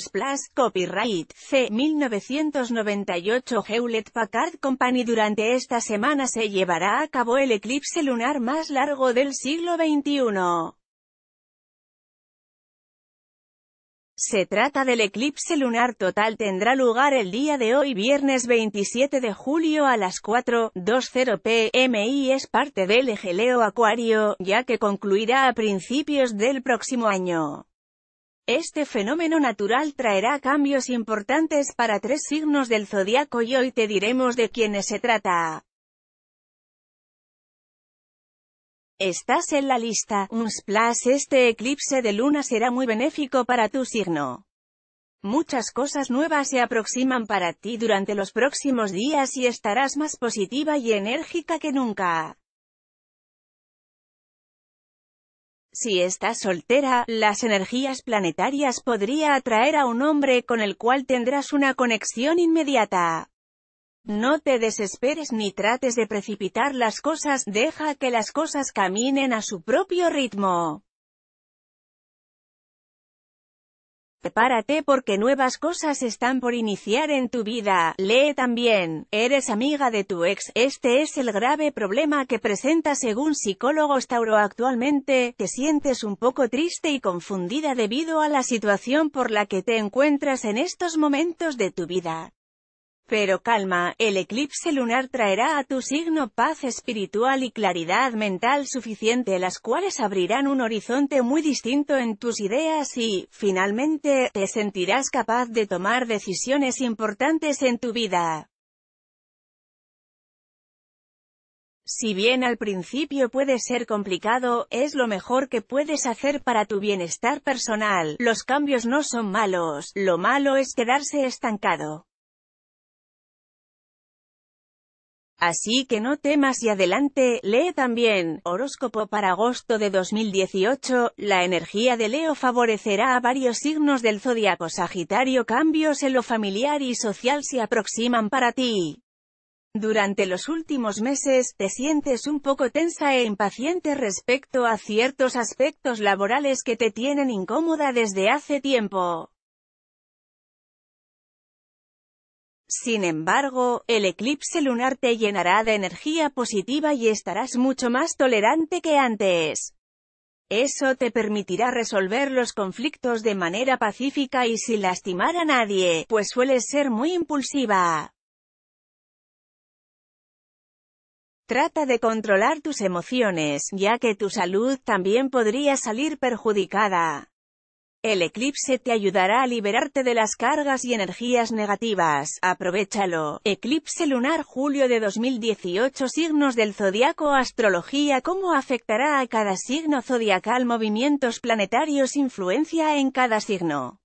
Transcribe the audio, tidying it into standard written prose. Unsplash, copyright C. 1998 Hewlett-Packard Company. Durante esta semana se llevará a cabo el eclipse lunar más largo del siglo XXI. Se trata del eclipse lunar total. Tendrá lugar el día de hoy, viernes 27 de julio a las 4:20 p.m. y es parte del eje Leo Acuario, ya que concluirá a principios del próximo año. Este fenómeno natural traerá cambios importantes para 3 signos del zodiaco y hoy te diremos de quiénes se trata. Estás en la lista Unsplash. Este eclipse de luna será muy benéfico para tu signo. Muchas cosas nuevas se aproximan para ti durante los próximos días y estarás más positiva y enérgica que nunca. Si estás soltera, las energías planetarias podría atraer a un hombre con el cual tendrás una conexión inmediata. No te desesperes ni trates de precipitar las cosas, deja que las cosas caminen a su propio ritmo. Prepárate porque nuevas cosas están por iniciar en tu vida. Lee también, eres amiga de tu ex. Este es el grave problema que presenta según psicólogos Tauro actualmente. Te sientes un poco triste y confundida debido a la situación por la que te encuentras en estos momentos de tu vida. Pero calma, el eclipse lunar traerá a tu signo paz espiritual y claridad mental suficiente, las cuales abrirán un horizonte muy distinto en tus ideas y, finalmente, te sentirás capaz de tomar decisiones importantes en tu vida. Si bien al principio puede ser complicado, es lo mejor que puedes hacer para tu bienestar personal. Los cambios no son malos, lo malo es quedarse estancado. Así que no temas y adelante. Lee también, horóscopo para agosto de 2018, la energía de Leo favorecerá a varios signos del zodiaco Sagitario. Cambios en lo familiar y social se aproximan para ti. Durante los últimos meses, te sientes un poco tensa e impaciente respecto a ciertos aspectos laborales que te tienen incómoda desde hace tiempo. Sin embargo, el eclipse lunar te llenará de energía positiva y estarás mucho más tolerante que antes. Eso te permitirá resolver los conflictos de manera pacífica y sin lastimar a nadie, pues sueles ser muy impulsiva. Trata de controlar tus emociones, ya que tu salud también podría salir perjudicada. El eclipse te ayudará a liberarte de las cargas y energías negativas. Aprovéchalo. Eclipse lunar julio de 2018. Signos del zodiaco. Astrología. ¿Cómo afectará a cada signo zodiacal? Movimientos planetarios. Influencia en cada signo.